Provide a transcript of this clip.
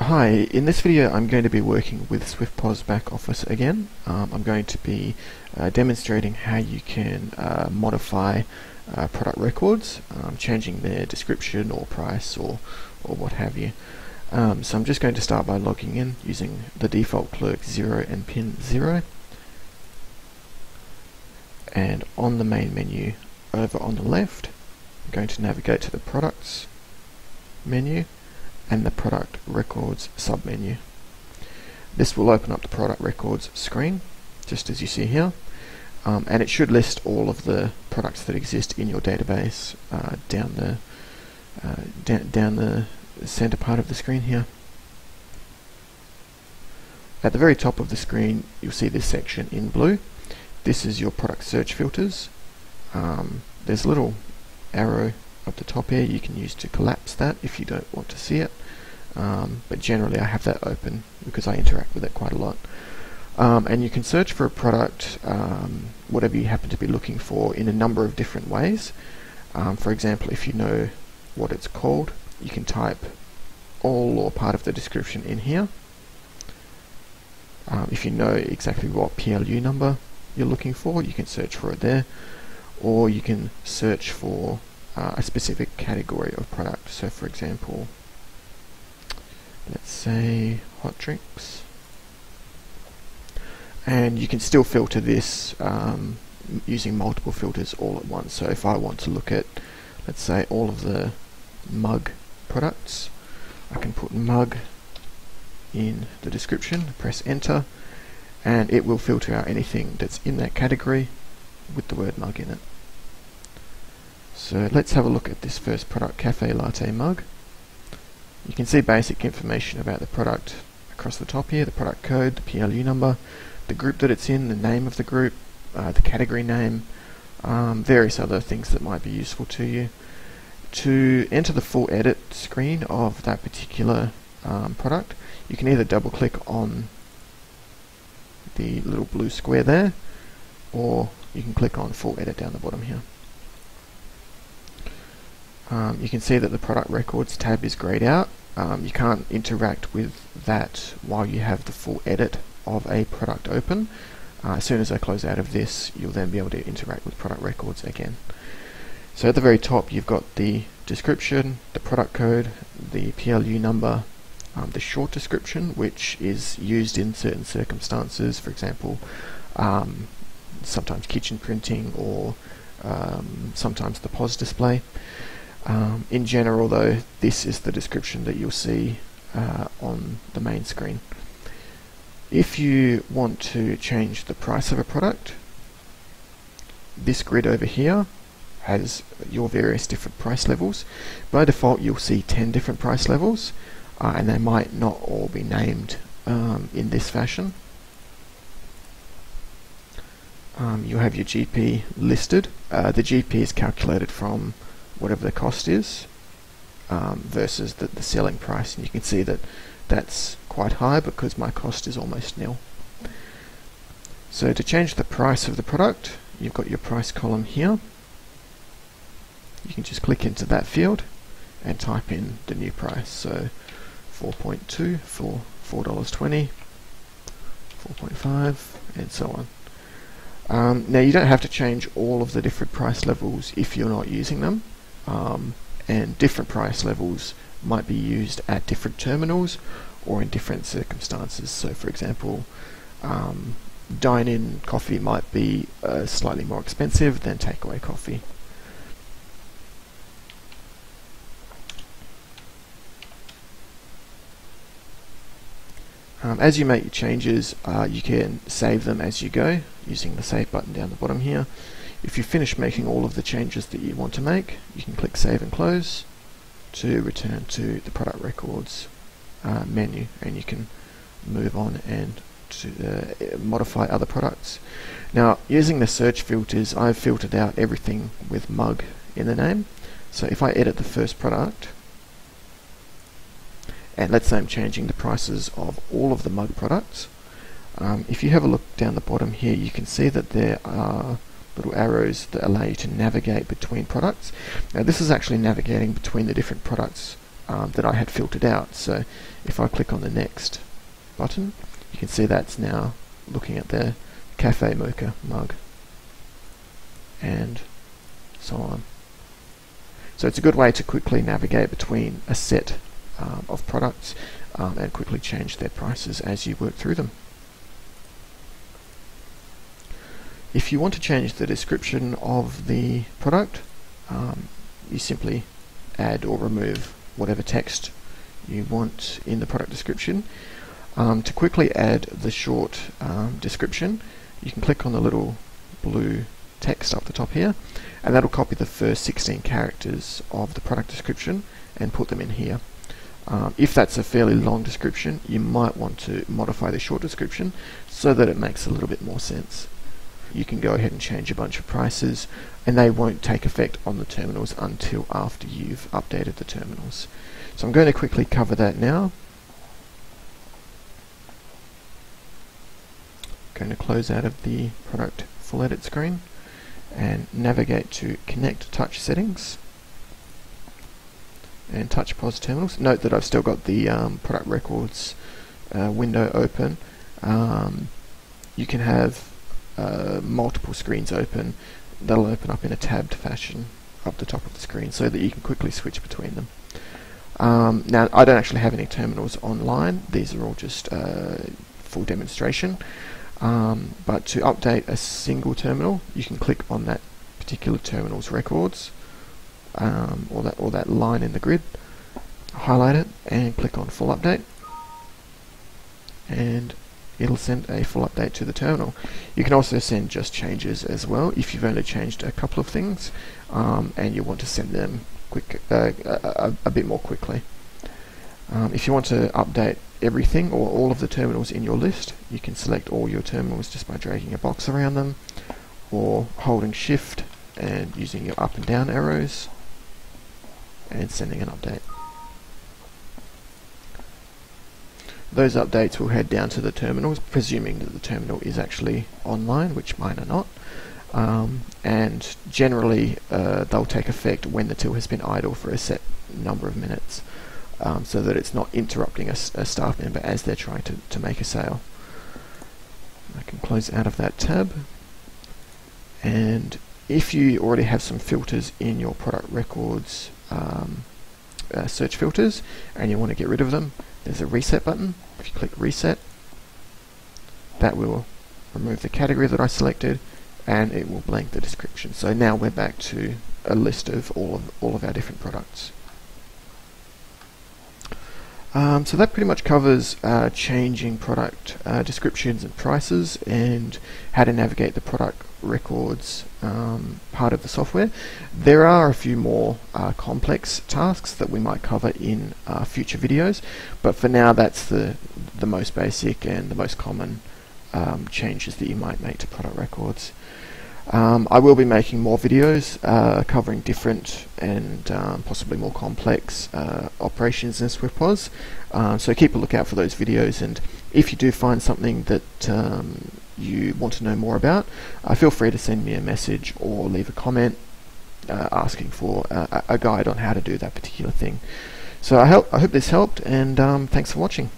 Hi, in this video I'm going to be working with SwiftPOS back office again. I'm going to be demonstrating how you can modify product records, changing their description or price or what have you. So I'm just going to start by logging in using the default clerk 0 and pin 0. And on the main menu over on the left, I'm going to navigate to the products menu and the product records submenu. This will open up the product records screen, just as you see here, and it should list all of the products that exist in your database down the center part of the screen here. At the very top of the screen, you'll see this section in blue. This is your product search filters. There's a little arrow at the top here you can use to collapse that if you don't want to see it, but generally I have that open because I interact with it quite a lot. And you can search for a product, whatever you happen to be looking for, in a number of different ways. For example, if you know what it's called, you can type all or part of the description in here. If you know exactly what PLU number you're looking for, you can search for it there, or you can search for a specific category of product. So for example, let's say hot drinks, and you can still filter this using multiple filters all at once. So if I want to look at, let's say, all of the mug products, I can put mug in the description, press enter, and it will filter out anything that's in that category with the word mug in it. So let's have a look at this first product, Cafe Latte Mug. You can see basic information about the product across the top here, the product code, the PLU number, the group that it's in, the name of the group, the category name, various other things that might be useful to you. To enter the full edit screen of that particular product, you can either double click on the little blue square there, or you can click on full edit down the bottom here. You can see that the product records tab is greyed out. You can't interact with that while you have the full edit of a product open. As soon as I close out of this, you'll then be able to interact with product records again. So at the very top, you've got the description, the product code, the PLU number, the short description, which is used in certain circumstances, for example, sometimes kitchen printing, or sometimes the POS display. In general though, this is the description that you'll see on the main screen. If you want to change the price of a product, this grid over here has your various different price levels. By default you'll see 10 different price levels, and they might not all be named in this fashion. You have your GP listed. The GP is calculated from whatever the cost is versus the selling price, and you can see that that's quite high because my cost is almost nil. So to change the price of the product, you've got your price column here. You can just click into that field and type in the new price, so 4.2 for $4.20, 4.5, and so on. Now you don't have to change all of the different price levels if you're not using them, and different price levels might be used at different terminals or in different circumstances. So for example, dine-in coffee might be slightly more expensive than takeaway coffee. As you make changes, you can save them as you go using the save button down the bottom here. If you finish making all of the changes that you want to make, you can click save and close to return to the product records menu, and you can move on and to modify other products. Now, using the search filters, I've filtered out everything with mug in the name. So if I edit the first product, and let's say I'm changing the prices of all of the mug products. If you have a look down the bottom here, you can see that there are little arrows that allow you to navigate between products. Now this is actually navigating between the different products that I had filtered out. So if I click on the next button, you can see that's now looking at the cafe mocha mug and so on. So it's a good way to quickly navigate between a set of products and quickly change their prices as you work through them. If you want to change the description of the product, you simply add or remove whatever text you want in the product description. To quickly add the short description, you can click on the little blue text up the top here, and that'll copy the first 16 characters of the product description and put them in here. If that's a fairly long description, you might want to modify the short description so that it makes a little bit more sense. You can go ahead and change a bunch of prices, and they won't take effect on the terminals until after you've updated the terminals. So I'm going to quickly cover that now. I'm going to close out of the product full edit screen and navigate to Connect Touch Settings and Touch POS Terminals. Note that I've still got the product records window open. You can have multiple screens open. That'll open up in a tabbed fashion up the top of the screen so that you can quickly switch between them. Now I don't actually have any terminals online, these are all just for demonstration, but to update a single terminal you can click on that particular terminal's records or that line in the grid, highlight it and click on full update, and it'll send a full update to the terminal. You can also send just changes as well if you've only changed a couple of things and you want to send them quick, a bit more quickly. If you want to update everything or all of the terminals in your list, you can select all your terminals just by dragging a box around them or holding shift and using your up and down arrows and sending an update. Those updates will head down to the terminals, presuming that the terminal is actually online, which mine are not, and generally they'll take effect when the till has been idle for a set number of minutes, so that it's not interrupting a staff member as they're trying to make a sale. I can close out of that tab, and if you already have some filters in your product records, search filters, and you want to get rid of them, there's a reset button. If you click reset, that will remove the category that I selected and it will blank the description. So now we're back to a list of all of our different products. So that pretty much covers changing product descriptions and prices and how to navigate the product records part of the software. There are a few more complex tasks that we might cover in future videos, but for now that's the most basic and the most common changes that you might make to product records. I will be making more videos covering different and possibly more complex operations in SwiftPOS, so keep a lookout for those videos, and if you do find something that you want to know more about, feel free to send me a message or leave a comment asking for a guide on how to do that particular thing. So I hope this helped, and thanks for watching.